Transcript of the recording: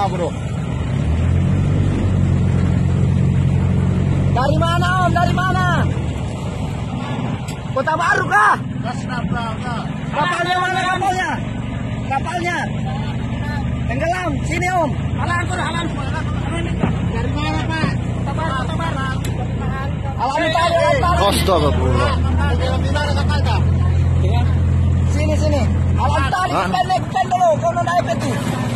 Kotabaru. Dari mana Om? Dari mana? Kotabaru kah? Kapalnya mana kapalnya? Kapalnya? Tenggelam. Sini Om. Halan. Dari mana Pak? Kotabaru. Astagfirullah. Sini. Alam tarik pendek dulu, kau naik itu.